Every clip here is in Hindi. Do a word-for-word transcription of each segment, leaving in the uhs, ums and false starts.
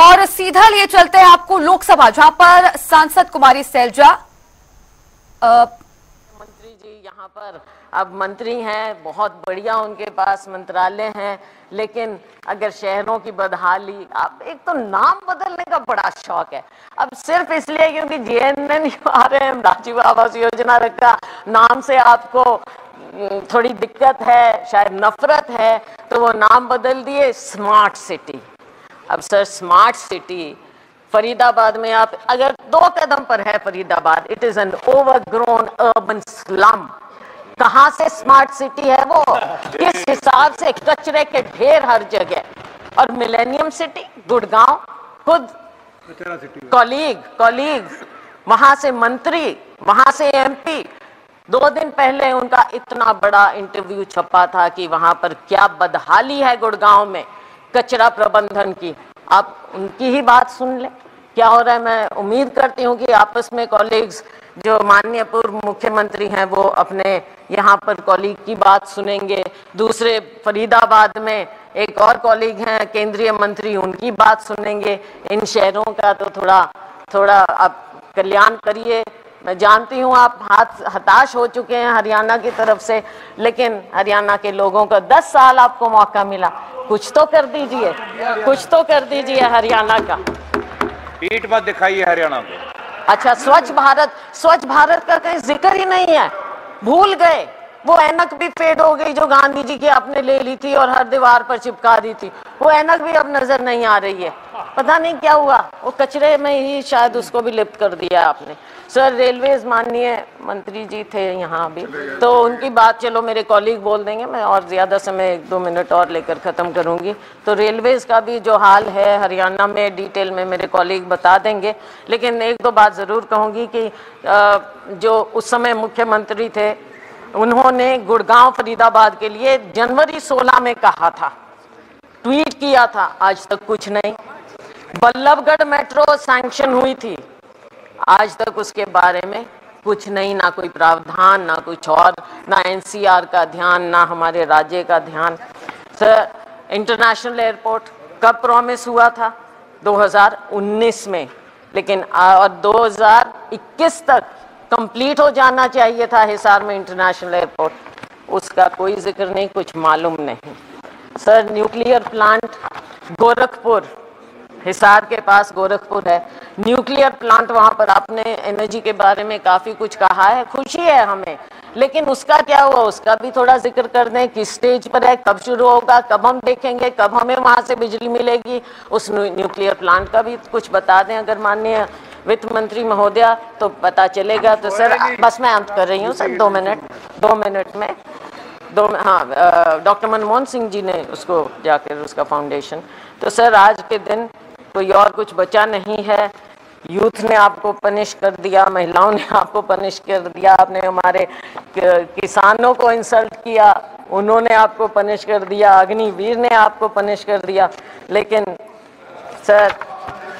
और सीधा लिए चलते हैं आपको लोकसभा, जहां पर सांसद कुमारी सैलजा आ... मंत्री जी यहां पर अब मंत्री हैं, बहुत बढ़िया उनके पास मंत्रालय हैं, लेकिन अगर शहरों की बदहाली, आप एक तो नाम बदलने का बड़ा शौक है, अब सिर्फ इसलिए क्योंकि J N N R M Rajiv Awas Yojana रखा, नाम से आपको थोड़ी दिक्कत है, शायद नफरत है, तो वो नाम बदल दिए स्मार्ट सिटी। अब सर स्मार्ट सिटी फरीदाबाद में आप अगर दो कदम पर है Faridabad, it is an overgrown urban slum. कहाँ से स्मार्ट सिटी है वो, किस हिसाब से, कचरे के ढेर हर जगह। और मिलेनियम सिटी गुड़गांव, खुद कॉलीग कॉलीग वहां से मंत्री, वहां से एम पी, दो दिन पहले उनका इतना बड़ा इंटरव्यू छपा था कि वहां पर क्या बदहाली है गुड़गांव में कचरा प्रबंधन की। आप उनकी ही बात सुन लें क्या हो रहा है। मैं उम्मीद करती हूँ कि आपस में कॉलीग्स, जो माननीय पूर्व मुख्यमंत्री हैं वो अपने यहाँ पर कॉलीग की बात सुनेंगे, दूसरे फरीदाबाद में एक और कॉलीग हैं केंद्रीय मंत्री, उनकी बात सुनेंगे। इन शहरों का तो थोड़ा थोड़ा आप कल्याण करिए। मैं जानती हूँ आप हाथ हताश हो चुके हैं हरियाणा की तरफ से, लेकिन हरियाणा के लोगों को दस साल आपको मौका मिला, कुछ तो कर दीजिए, कुछ तो कर दीजिए हरियाणा का। पीठ मत दिखाइए हरियाणा को। अच्छा, स्वच्छ भारत, स्वच्छ भारत का कहीं जिक्र ही नहीं है, भूल गए। वो ऐनक भी फेड हो गई जो गांधी जी की आपने ले ली थी और हर दीवार पर चिपका दी थी, वो ऐनक भी अब नजर नहीं आ रही है, पता नहीं क्या हुआ, वो कचरे में ही शायद उसको भी लिप्त कर दिया आपने। सर रेलवेज, माननीय मंत्री जी थे यहाँ भी, तो उनकी बात, चलो मेरे कॉलीग बोल देंगे, मैं और ज्यादा समय एक दो मिनट और लेकर खत्म करूंगी। तो रेलवेज का भी जो हाल है हरियाणा में, डिटेल में मेरे कॉलीग बता देंगे, लेकिन एक दो बात जरूर कहूंगी कि जो उस समय मुख्यमंत्री थे उन्होंने गुड़गांव फरीदाबाद के लिए जनवरी सोलह में कहा था, ट्वीट किया था, आज तक कुछ नहीं। बल्लभगढ़ मेट्रो सैंक्शन हुई थी, आज तक उसके बारे में कुछ नहीं, ना कोई प्रावधान, ना कुछ और, ना एन सी आर का ध्यान, ना हमारे राज्य का ध्यान। सर इंटरनेशनल एयरपोर्ट कब प्रॉमिस हुआ था, दो हज़ार उन्नीस में, लेकिन और दो हज़ार इक्कीस तक कंप्लीट हो जाना चाहिए था हिसार में इंटरनेशनल एयरपोर्ट, उसका कोई जिक्र नहीं, कुछ मालूम नहीं। Sir nuclear plant Gorakhpur, Hisar के पास गोरखपुर है, न्यूक्लियर प्लांट वहां पर आपने एनर्जी के बारे में काफी कुछ कहा है, खुशी है हमें, लेकिन उसका क्या हुआ, उसका भी थोड़ा जिक्र कर दें, किस स्टेज पर है, कब शुरू होगा, कब हम देखेंगे, कब हमें वहां से बिजली मिलेगी, उस न्यूक्लियर प्लांट का भी कुछ बता दें अगर माननीय वित्त मंत्री महोदया, तो पता चलेगा। तो सर बस मैं अंत कर रही हूँ सर, दो मिनट दो मिनट में दो हाँ डॉक्टर मनमोहन सिंह जी ने उसको जाकर उसका फाउंडेशन, तो सर आज के दिन कोई और कुछ बचा नहीं है, यूथ ने आपको पनिश कर दिया, महिलाओं ने आपको पनिश कर दिया, आपने हमारे किसानों को इंसल्ट किया, उन्होंने आपको पनिश कर दिया, अग्निवीर ने आपको पनिश कर दिया, लेकिन सर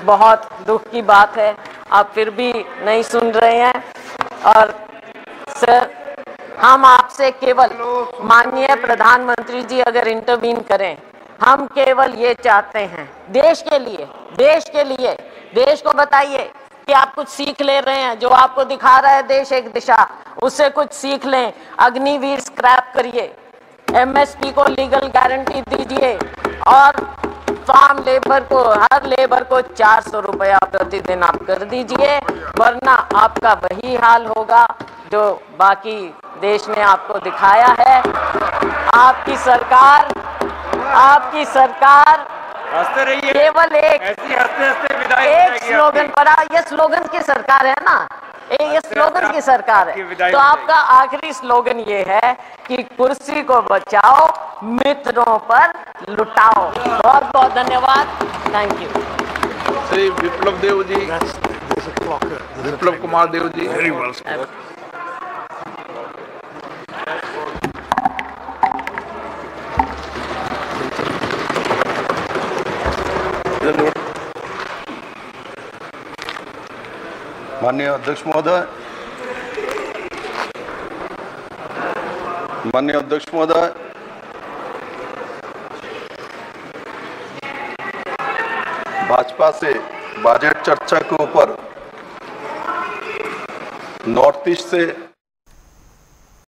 बहुत दुख की बात है आप फिर भी नहीं सुन रहे हैं। और सर हम आपसे केवल, माननीय प्रधानमंत्री जी अगर इंटरवीन करें, हम केवल ये चाहते हैं देश के लिए, देश के लिए, देश को बताइए कि आप कुछ सीख ले रहे हैं, जो आपको दिखा रहा है देश एक दिशा, उससे कुछ सीख लें। अग्निवीर स्क्रैप करिए, एम एस पी को लीगल गारंटी दीजिए, और फार्म लेबर को, हर लेबर को चार सौ रुपया प्रतिदिन आप कर दीजिए, वरना आपका वही हाल होगा जो बाकी देश ने आपको दिखाया है। आपकी सरकार, आपकी सरकार केवल एक एक स्लोगन, बड़ा ये स्लोगन की सरकार है ना, ये स्लोगन की सरकार है, तो आपका आखिरी स्लोगन ये है कि कुर्सी को बचाओ, मित्रों पर लुटाओ। बहुत बहुत धन्यवाद, thank you. Shri Biplab Deb ji, Biplab Kumar Deb ji, very well. माननीय अध्यक्ष महोदय, माननीय अध्यक्ष महोदय, भाजपा भाजपा से बजट चर्चा के ऊपर नॉर्थ ईस्ट से